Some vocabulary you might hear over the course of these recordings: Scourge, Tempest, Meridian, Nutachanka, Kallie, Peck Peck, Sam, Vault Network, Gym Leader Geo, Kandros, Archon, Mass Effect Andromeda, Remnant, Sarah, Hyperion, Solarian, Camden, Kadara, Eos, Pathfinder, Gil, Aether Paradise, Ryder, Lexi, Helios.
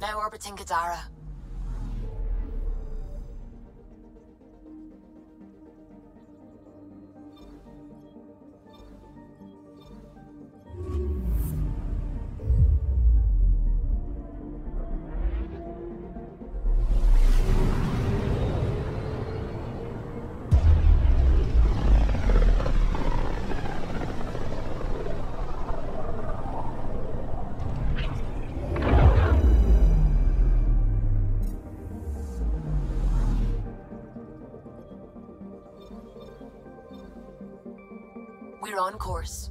Now orbiting Kadara. We're on course.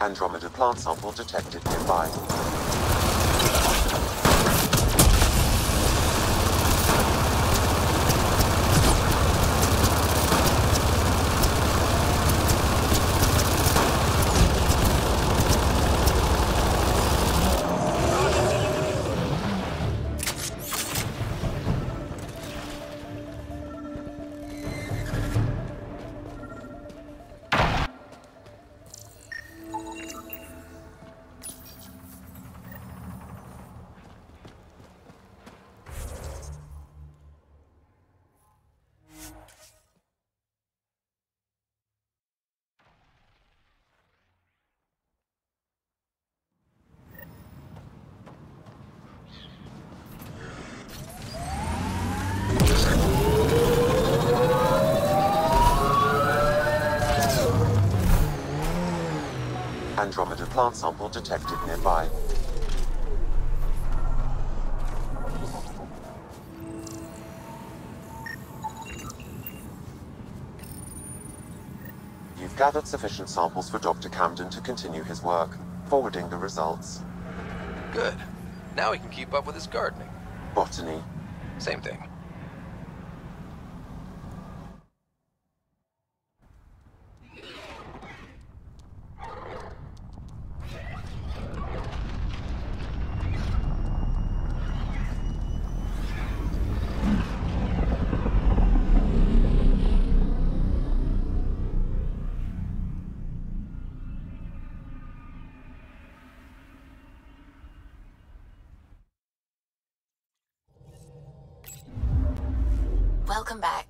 Andromeda plant sample detected nearby. Andromeda plant sample detected nearby. You've gathered sufficient samples for Dr. Camden to continue his work, forwarding the results. Good. Now he can keep up with his gardening. Botany. Same thing. Welcome back.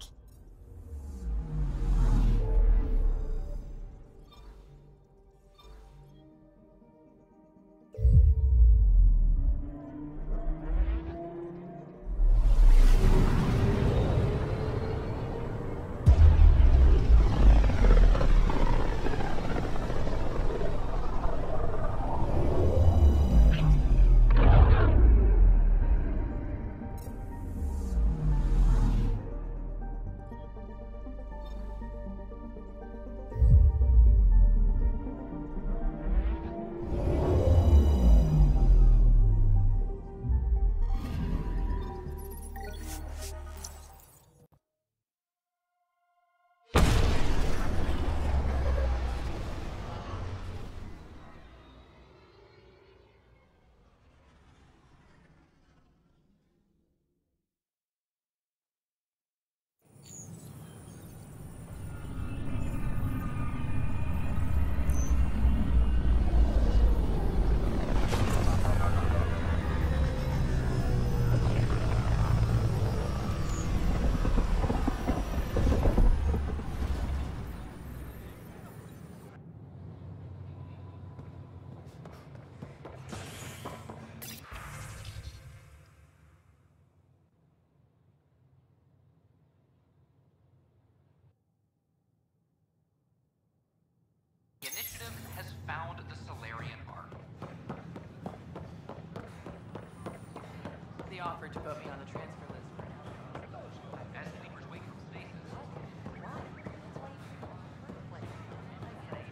Initiative has found the Solarian Ark. They offered to put me on the transfer list for now. As sleepers wake from spaces.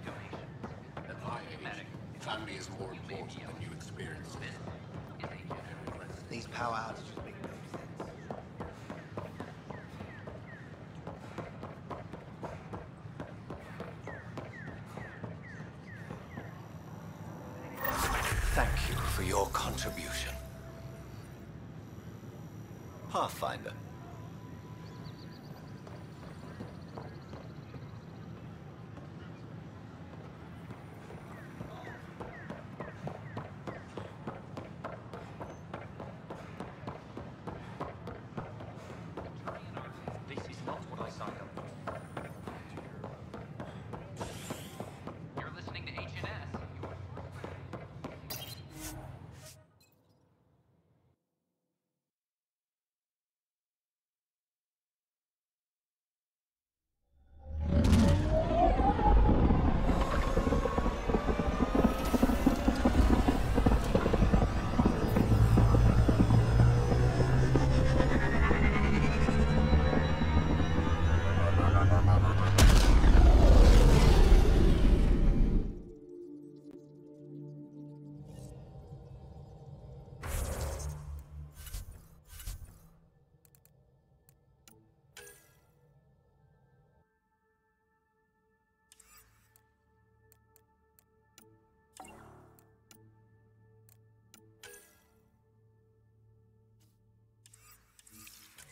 Donations. At my age, family is more important than new experiences. These power outages make no sense. Thank you for your contribution. Pathfinder.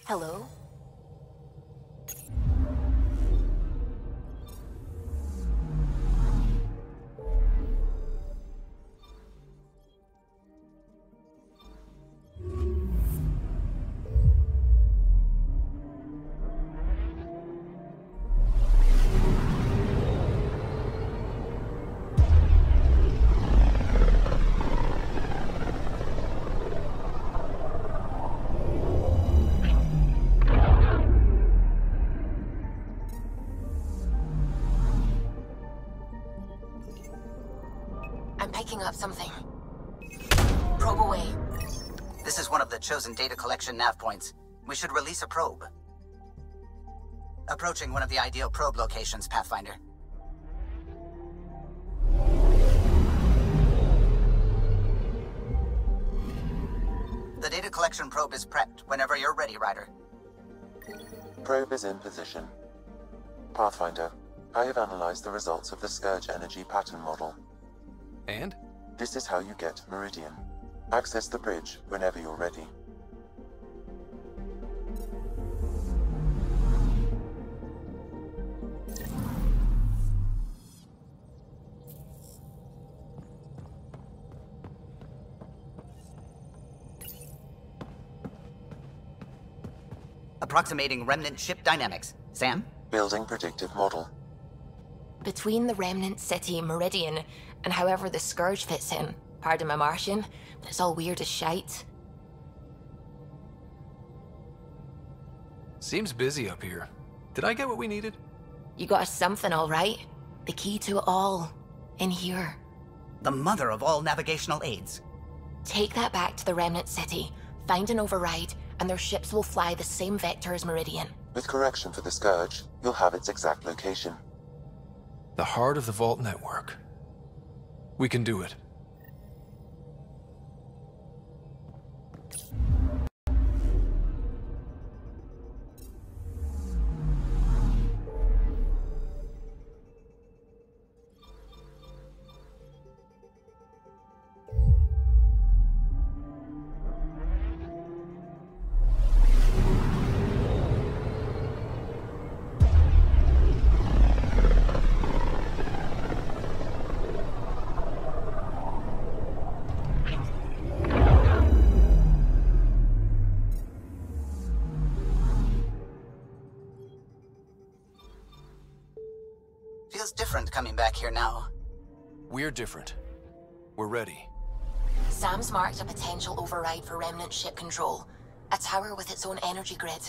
Hello? Picking up something. Probe away. This is one of the chosen data collection nav points. We should release a probe. Approaching one of the ideal probe locations, Pathfinder. The data collection probe is prepped whenever you're ready, Ryder. Probe is in position. Pathfinder, I have analyzed the results of the Scourge energy pattern model. And? This is how you get Meridian. Access the bridge whenever you're ready. approximating Remnant ship dynamics. Sam? Building predictive model. Between the Remnant city, Meridian, and however the Scourge fits in, pardon my Martian, but it's all weird as shite. Seems busy up here. Did I get what we needed? You got us something, all right. The key to it all. In here. The mother of all navigational aids. Take that back to the Remnant city, find an override, and their ships will fly the same vector as Meridian. With correction for the Scourge, you'll have its exact location. The heart of the Vault Network. We can do it. Different coming back here now. We're different. We're ready. Sam's marked a potential override for Remnant ship control. A tower with its own energy grid.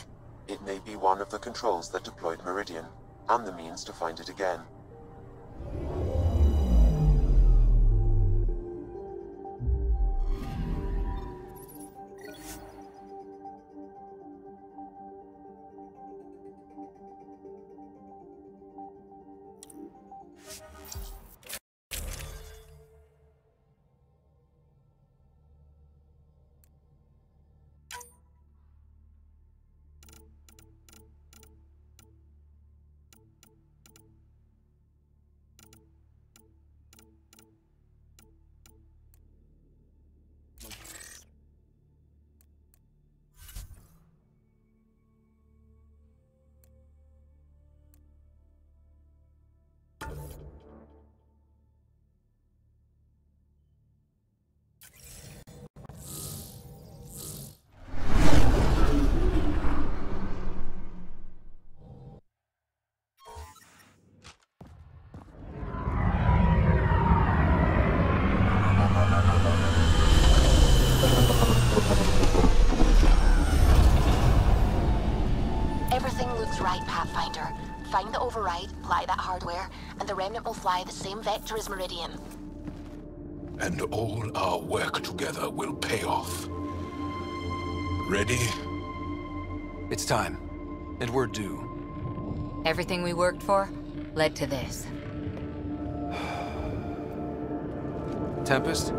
It may be one of the controls that deployed Meridian, and the means to find it again. Pathfinder. Find the override, apply that hardware, and the Remnant will fly the same vector as Meridian. And all our work together will pay off. Ready? It's time. And we're due. Everything we worked for led to this. Tempest,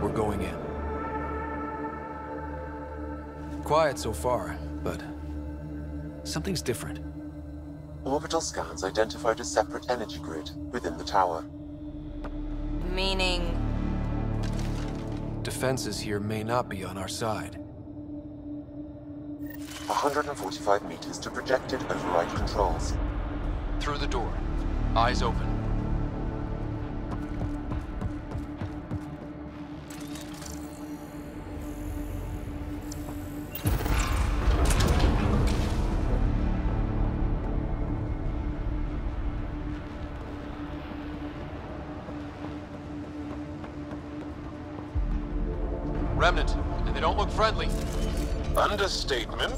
we're going in. Quiet so far, but... something's different. Orbital scans identified a separate energy grid within the tower. Meaning? Defenses here may not be on our side. 145 meters to projected override controls. Through the door. Eyes open. Remnant, and they don't look friendly. Understatement.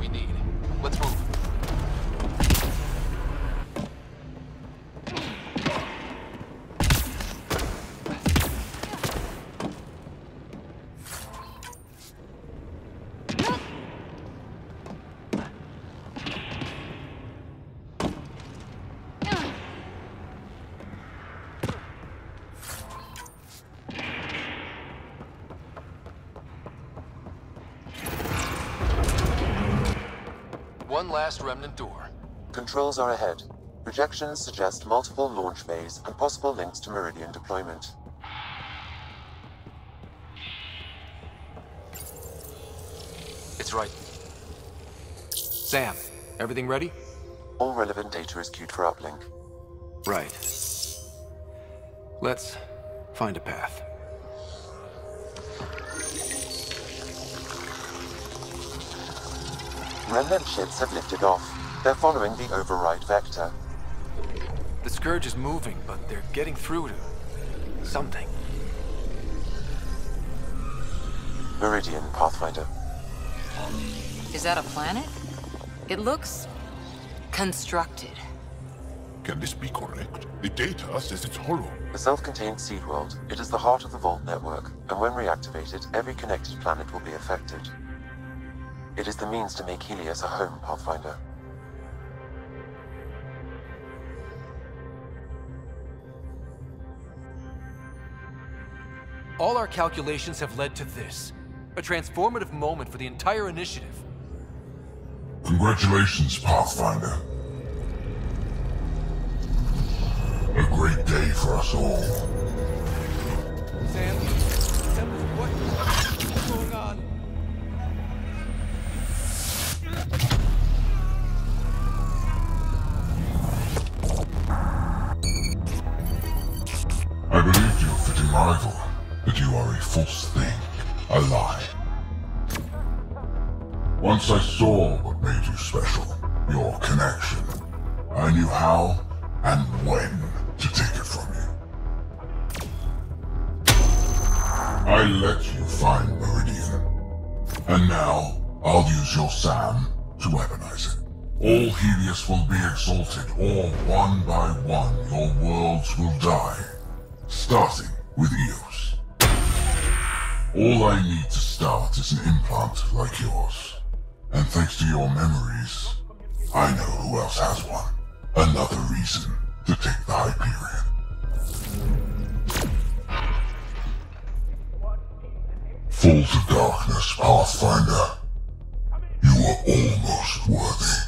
We need. Let's move. one last remnant door. Controls are ahead. Projections suggest multiple launch bays and possible links to Meridian deployment. It's right. Sam, everything ready? All relevant data is queued for uplink. Right. Let's find a path. Remnant ships have lifted off. They're following the override vector. The Scourge is moving, but they're getting through to something. Meridian, Pathfinder. Is that a planet? It looks constructed. Can this be correct? The data says it's hollow. A self-contained seed world. It is the heart of the Vault Network, and when reactivated, every connected planet will be affected. It is the means to make Helios a home, Pathfinder. All our calculations have led to this. A transformative moment for the entire initiative. Congratulations, Pathfinder. A great day for us all. Sam, what's going on? I believed you for denial, but you are a false thing, a lie. Once I saw what made you special, your connection, I knew how and when to take it from you. I let you find Meridian, and now I'll use your Sam to weaponize it. All Helios will be exalted, or one by one your worlds will die, starting with Eos. All I need to start is an implant like yours. And thanks to your memories, I know who else has one. Another reason to take the Hyperion. Fall to darkness, Pathfinder. You are almost worthy.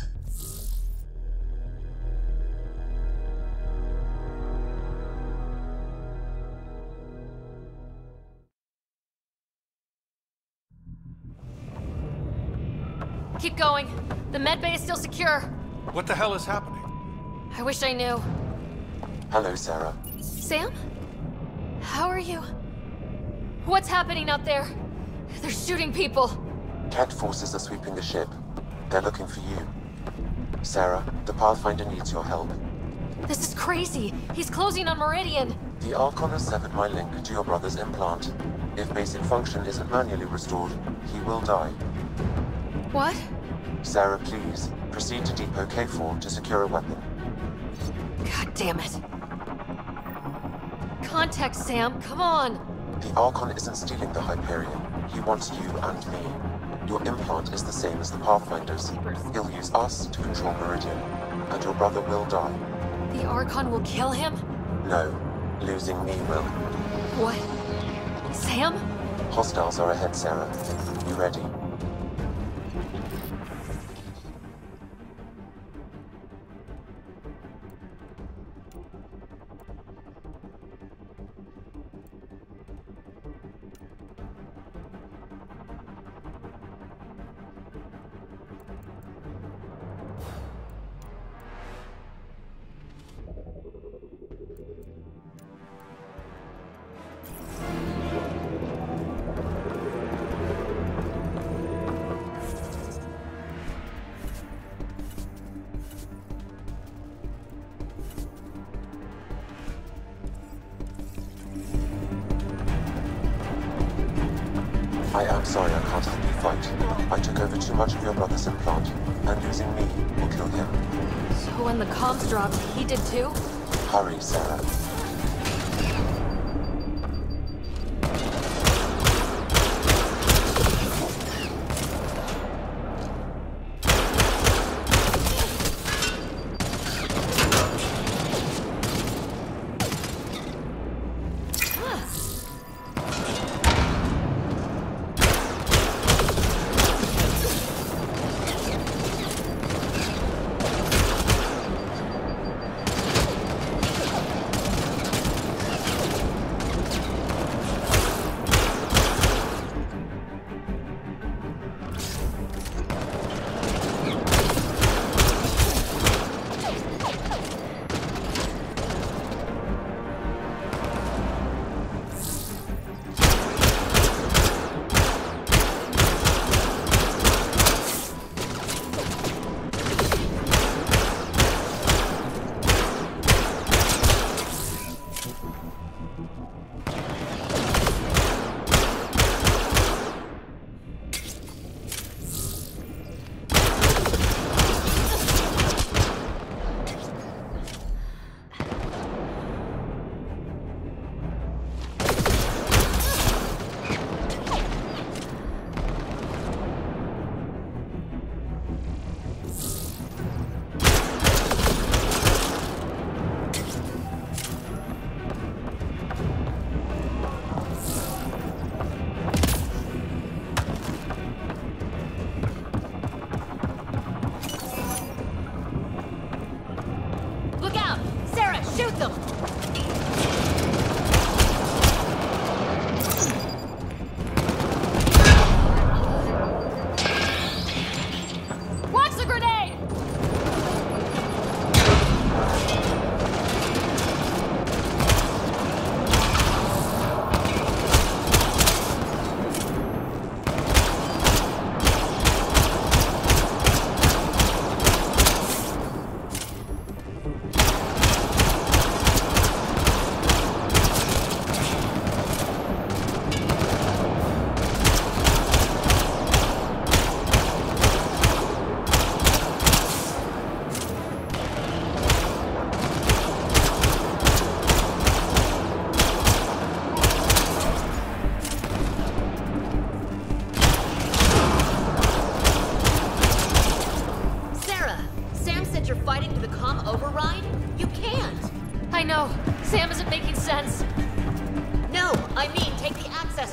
Keep going. The medbay is still secure. What the hell is happening? I wish I knew. Hello, Sarah. Sam? How are you? What's happening out there? They're shooting people. Kett forces are sweeping the ship. They're looking for you. Sarah, the Pathfinder needs your help. This is crazy. He's closing on Meridian. The Archon has severed my link to your brother's implant. If basic function isn't manually restored, he will die. What? Sarah, please, proceed to Depot K4 to secure a weapon. God damn it. Contact Sam, come on! The Archon isn't stealing the Hyperion. He wants you and me. Your implant is the same as the Pathfinder's. He'll use us to control Meridian, and your brother will die. The Archon will kill him? No. Losing me will. What? Sam? Hostiles are ahead, Sarah. You ready? I am sorry I can't help you fight. I took over too much of your brother's implant, and losing me will kill him. So when the comms dropped, he did too? Hurry, Sarah.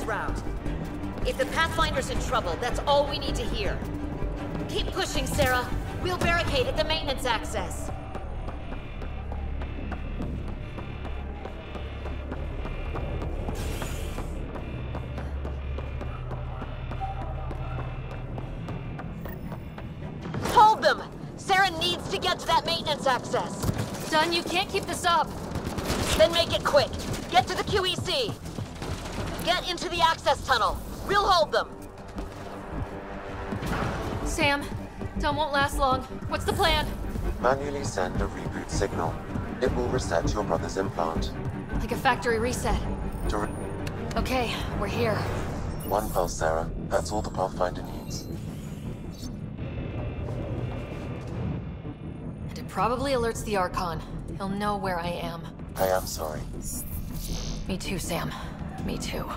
route. If the Pathfinder's in trouble, that's all we need to hear. Keep pushing, Sarah. We'll barricade at the maintenance access. Hold them! Sarah needs to get to that maintenance access. Son, you can't keep this up. Then make it quick. Get to the QEC. Get into the access tunnel. We'll hold them. Sam, Dom won't last long. What's the plan? Manually send a reboot signal. It will reset your brother's implant. Like a factory reset. Okay, we're here. One pulse, Sarah. That's all the Pathfinder needs. And it probably alerts the Archon. He'll know where I am. I am sorry. Me too, Sam. Me too.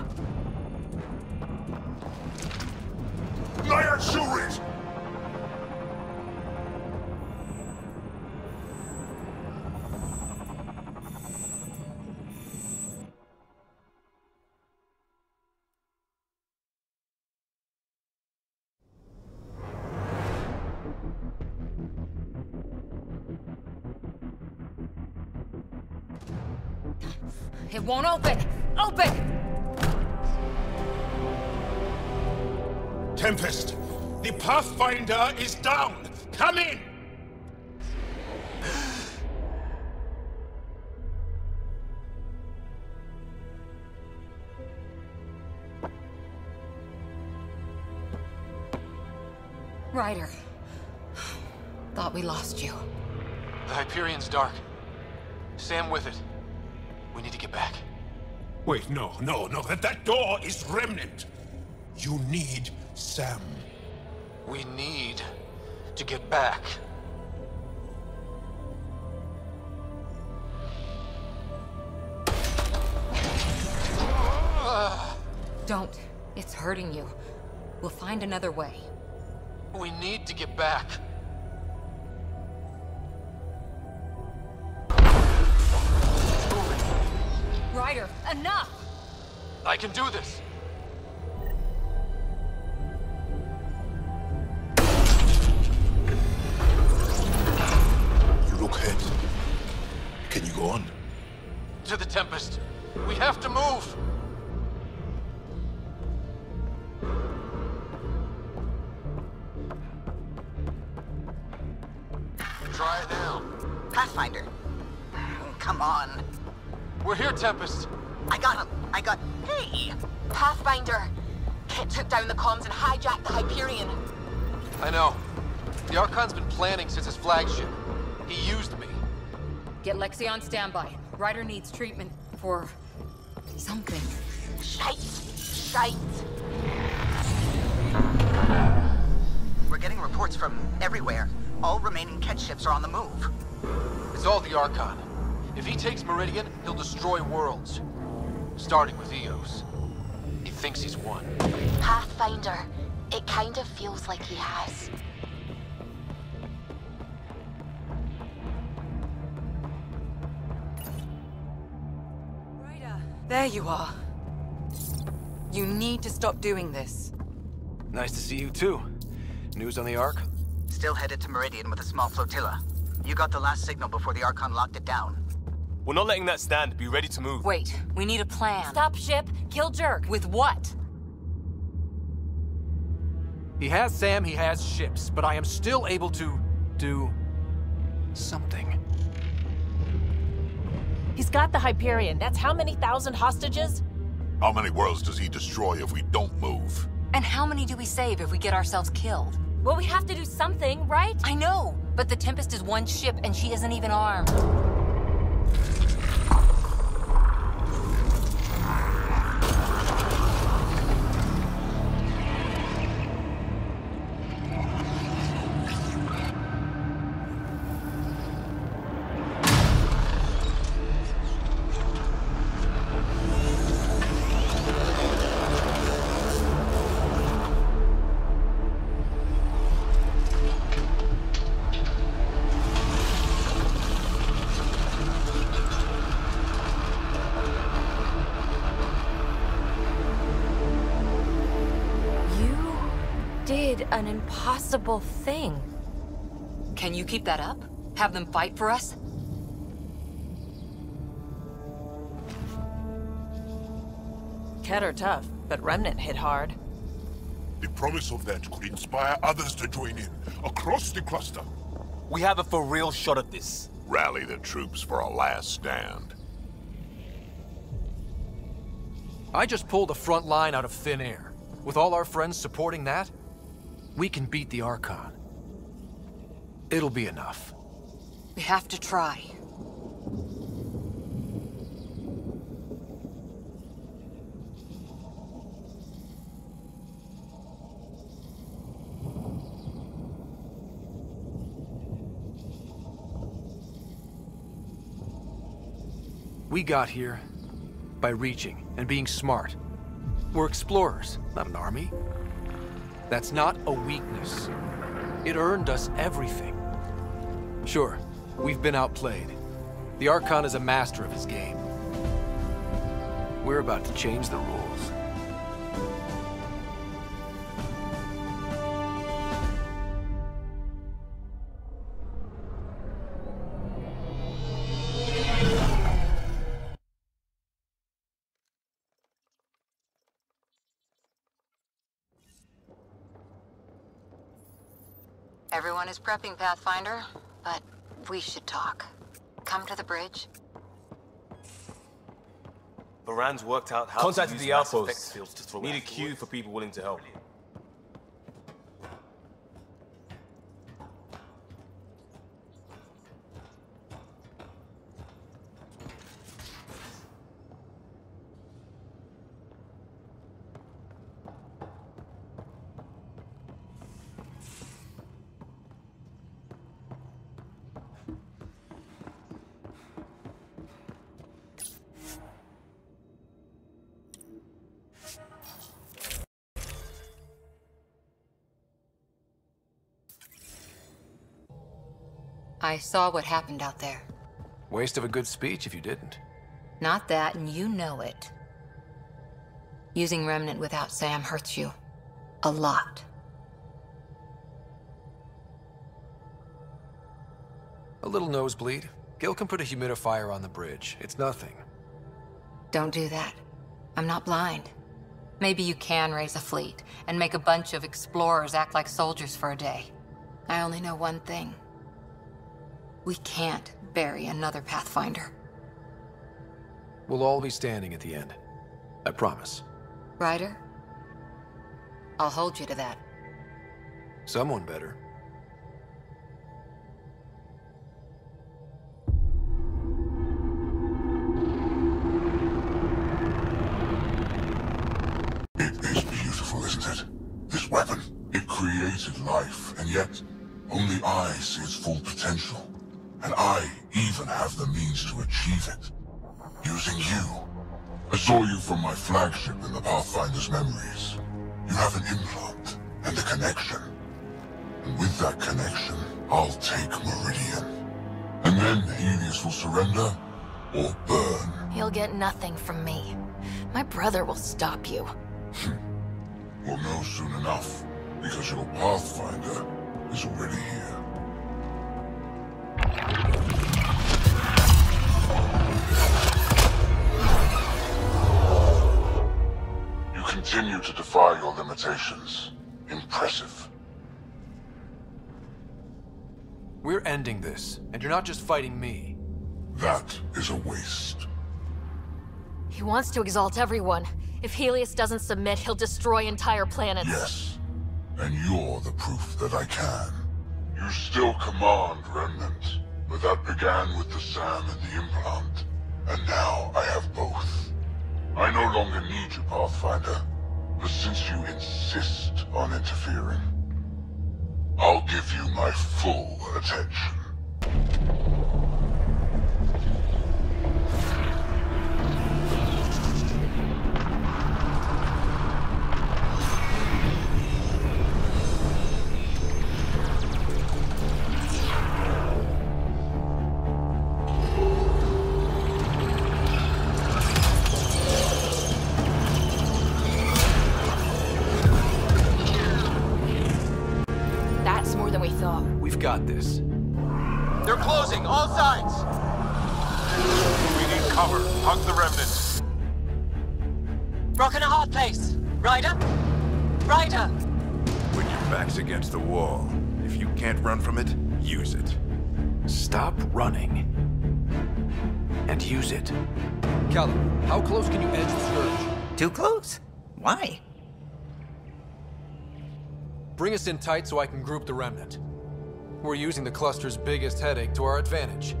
Liar, shoot it! It won't open! Open! Tempest, the Pathfinder is down! Come in! Ryder. Thought we lost you. The Hyperion's dark. Sam with it. We need to get back. Wait, no. That door is Remnant. You need Sam. We need to get back. Don't. It's hurting you. We'll find another way. We need to get back. Ryder, enough! I can do this. To the Tempest. We have to move. Try it now. Pathfinder. Come on. We're here, Tempest. I got him. Hey! Pathfinder. Kett took down the comms and hijacked the Hyperion. I know. The Archon's been planning since his flagship. He used me. Get Lexi on standby. Ryder needs treatment for something. Shite! We're getting reports from everywhere. All remaining Kett ships are on the move. It's all the Archon. If he takes Meridian, he'll destroy worlds. Starting with Eos. He thinks he's won. Pathfinder, it kind of feels like he has. There you are. You need to stop doing this. Nice to see you too. News on the Ark? Still headed to Meridian with a small flotilla. You got the last signal before the Archon locked it down. We're not letting that stand. Be ready to move. Wait, we need a plan. Stop ship, kill Jerk. With what? He has Sam, he has ships, but I am still able to do something. He's got the Hyperion. That's how many thousand hostages? How many worlds does he destroy if we don't move? And how many do we save if we get ourselves killed? Well, we have to do something, right? I know, but the Tempest is one ship and she isn't even armed. did an impossible thing. Can you keep that up? Have them fight for us? Kett are tough, but Remnant hit hard. The promise of that could inspire others to join in, across the cluster. We have a for real shot at this. Rally the troops for a last stand. I just pulled a front line out of thin air. With all our friends supporting that, we can beat the Archon. It'll be enough. We have to try. We got here by reaching and being smart. We're explorers, not an army. That's not a weakness. It earned us everything. Sure, we've been outplayed. The Archon is a master of his game. We're about to change the rules. Everyone is prepping, Pathfinder, but we should talk. Come to the bridge. Baran's worked out how to use the outpost. Need a queue for people willing to help. I saw what happened out there. Waste of a good speech if you didn't. Not that, and you know it. Using Remnant without Sam hurts you. A lot. A little nosebleed. Gil can put a humidifier on the bridge. It's nothing. Don't do that. I'm not blind. Maybe you can raise a fleet and make a bunch of explorers act like soldiers for a day. I only know one thing. We can't bury another Pathfinder. We'll all be standing at the end. I promise. Ryder? I'll hold you to that. Someone better. It is beautiful, isn't it? This weapon. It created life, and yet only I see its full potential. And I even have the means to achieve it. Using you. I saw you from my flagship in the Pathfinder's memories. You have an implant, and a connection. And with that connection, I'll take Meridian. And then Helios will surrender, or burn. He'll get nothing from me. My brother will stop you. We'll know soon enough, because your Pathfinder is already here. You continue to defy your limitations. Impressive. We're ending this, and you're not just fighting me. That is a waste. He wants to exalt everyone. If Helios doesn't submit, he'll destroy entire planets. Yes, and you're the proof that I can. You still command, Remnant, but that began with the Sam and the implant, and now I have both. I no longer need you, Pathfinder, but since you insist on interfering, I'll give you my full attention. We've got this. They're closing, all sides! We need cover. Hug the Remnant. Rock in a hard place. Ryder? Ryder! When your back's against the wall, if you can't run from it, use it. Stop running. And use it. Kallie, how close can you edge the Scourge? Too close? Why? Bring us in tight so I can group the Remnant. We're using the cluster's biggest headache to our advantage.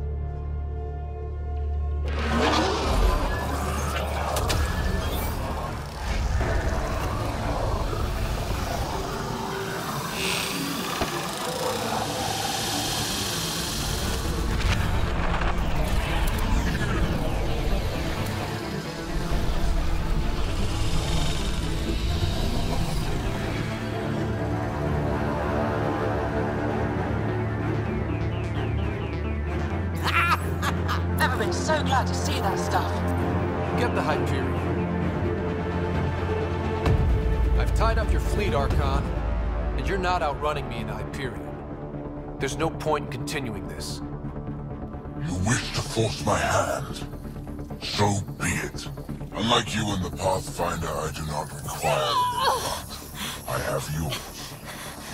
So glad to see that stuff. Get the Hyperion. I've tied up your fleet, Archon, and you're not outrunning me in the Hyperion. There's no point in continuing this. You wish to force my hand? So be it. Unlike you and the Pathfinder, I do not require your luck. I have yours.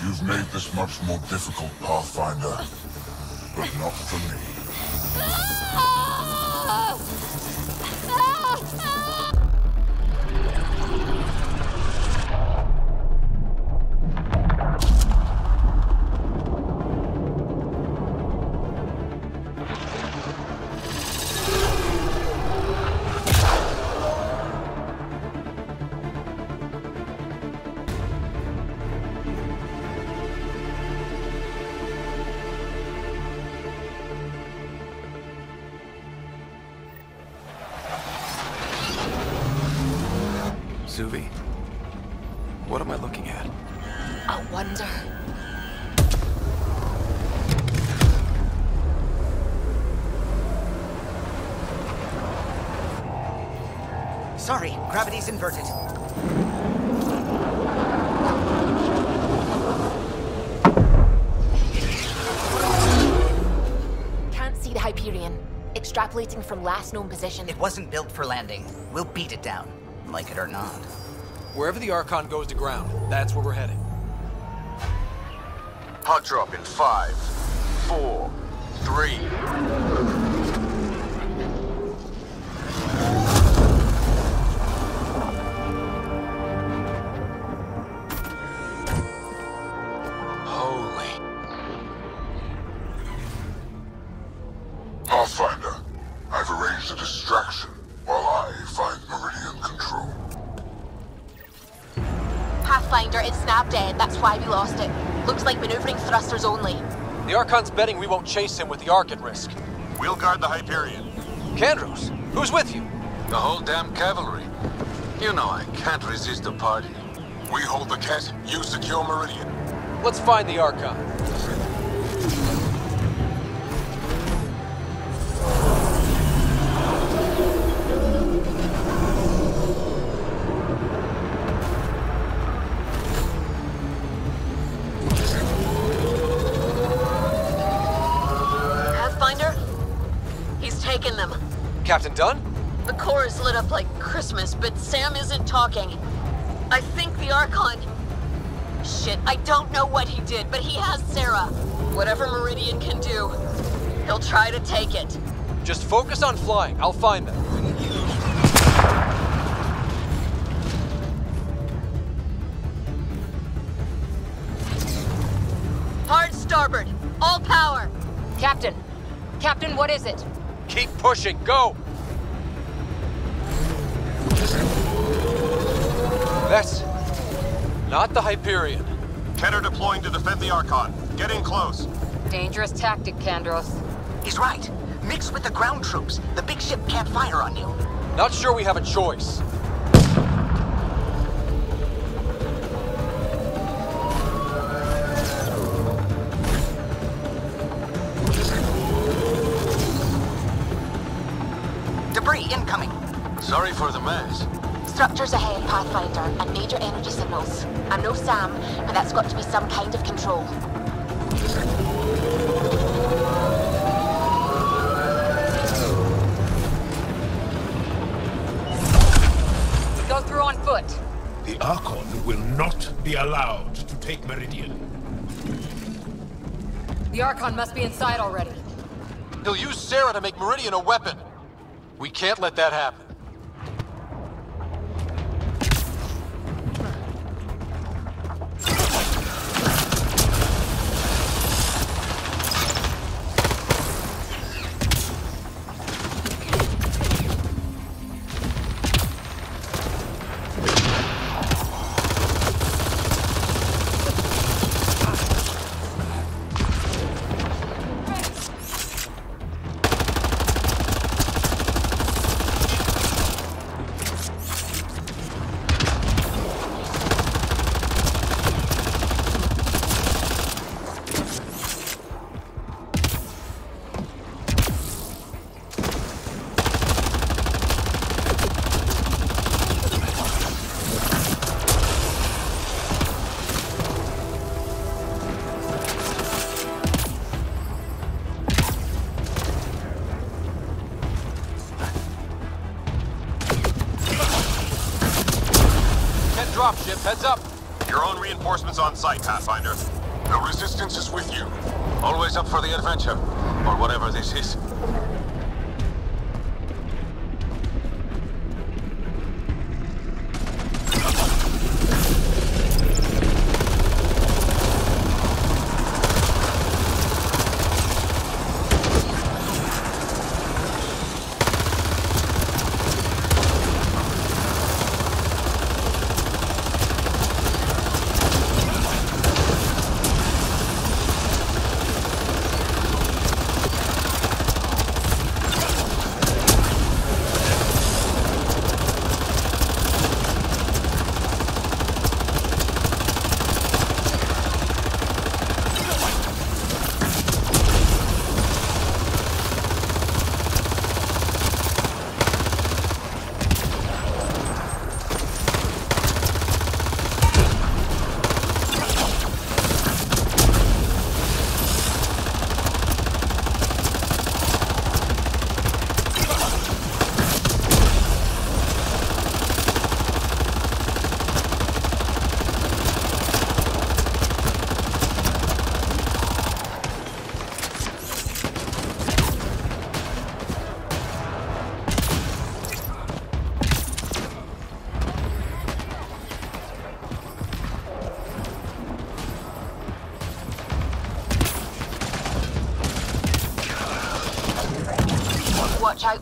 You've made this much more difficult, Pathfinder, but not for me. What am I looking at? A wonder. Sorry, gravity's inverted. Can't see the Hyperion. Extrapolating from last known position. It wasn't built for landing. We'll beat it down, like it or not. Wherever the Archon goes to ground, that's where we're heading. Hot drop in 5, 4, 3. Holy. Pathfinder, I've arranged a distraction while I find Meridian control. Pathfinder, it's nav dead, that's why we lost it. Looks like maneuvering thrusters only. The Archon's betting we won't chase him with the Ark at risk. We'll guard the Hyperion. Kandros, who's with you? The whole damn cavalry. You know I can't resist a party. We hold the Kett, you secure Meridian. Let's find the Archon. Captain Dunn? The core is lit up like Christmas, but Sam isn't talking. I think the Archon... Shit, I don't know what he did, but he has Sarah. Whatever Meridian can do, he'll try to take it. Just focus on flying. I'll find them. Hard starboard. All power. Captain. Captain, what is it? Keep pushing, go! That's... not the Hyperion. Kett are deploying to defend the Archon. Get in close. Dangerous tactic, Kandros. He's right. Mix with the ground troops. The big ship can't fire on you. Not sure we have a choice. Incoming. Sorry for the mess. Structures ahead, Pathfinder, and major energy signals. I'm no Sam, but that's got to be some kind of control. or on foot. The Archon will not be allowed to take Meridian. The Archon must be inside already. He'll use Sarah to make Meridian a weapon. We can't let that happen. Heads up! Your own reinforcements on site, Pathfinder. The resistance is with you. Always up for the adventure, or whatever this is.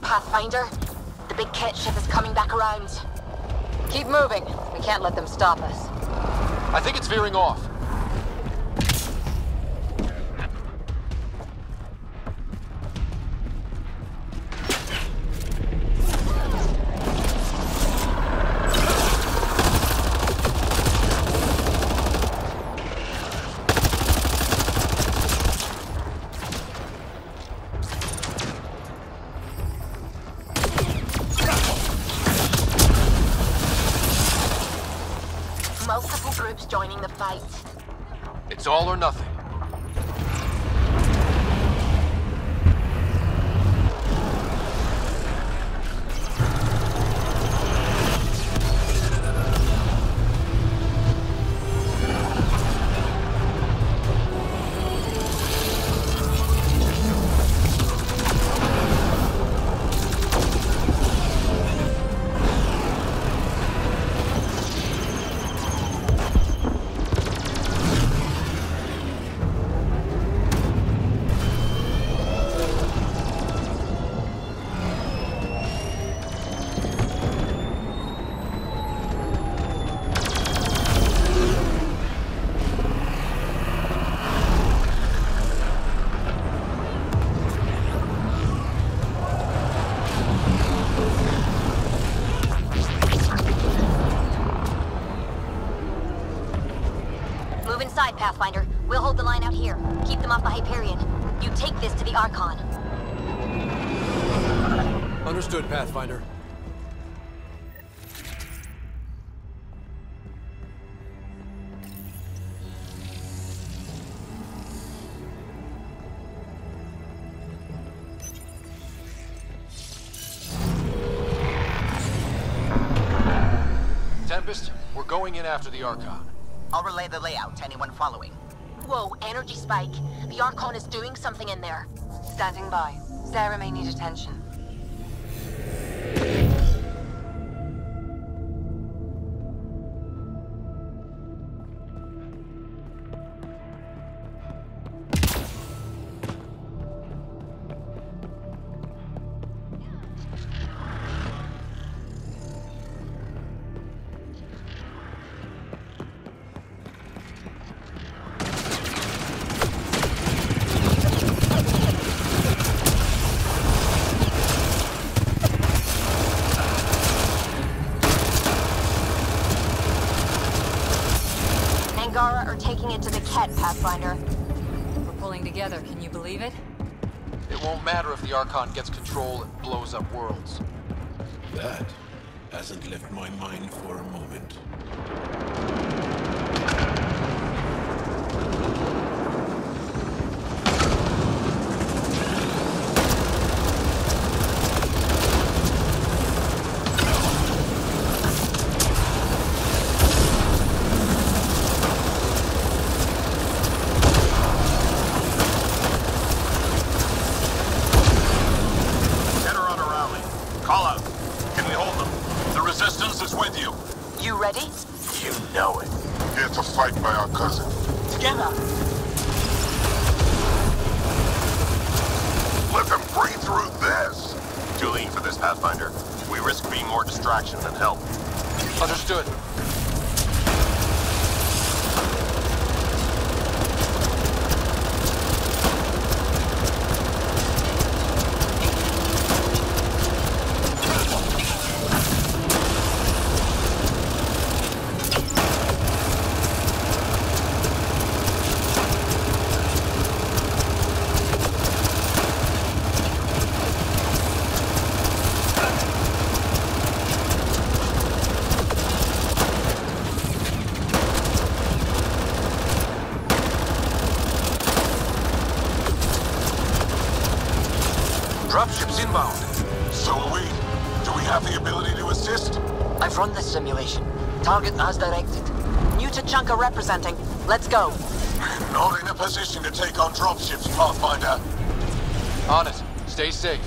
Pathfinder, the big Kett ship is coming back around. Keep moving. We can't let them stop us. I think it's veering off. All or nothing. Pathfinder, we'll hold the line out here. Keep them off the Hyperion. You take this to the Archon. Understood, Pathfinder. Tempest, we're going in after the Archon. I'll relay the layout to anyone following. Whoa, energy spike. The Archon is doing something in there. Standing by. Sarah may need attention. Pathfinder. We're pulling together, can you believe it? It won't matter if the Archon gets control and blows up worlds. That hasn't left my mind for a moment. Target has directed. Nutachanka representing. Let's go. We're not in a position to take on dropships, Pathfinder. On it. Stay safe.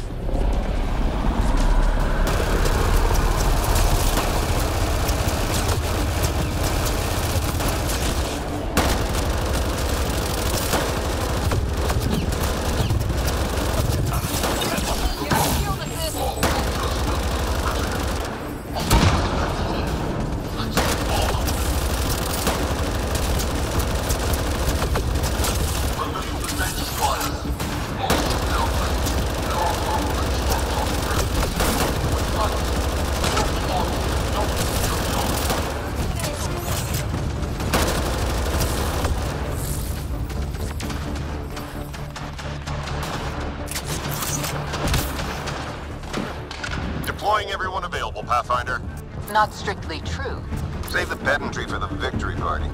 Pathfinder. Not strictly true. Save the pedantry for the victory party.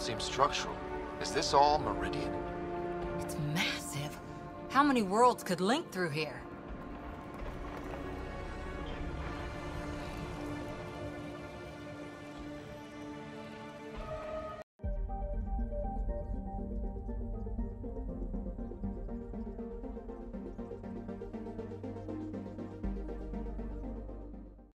Seems structural. Is this all Meridian? It's massive. How many worlds could link through here?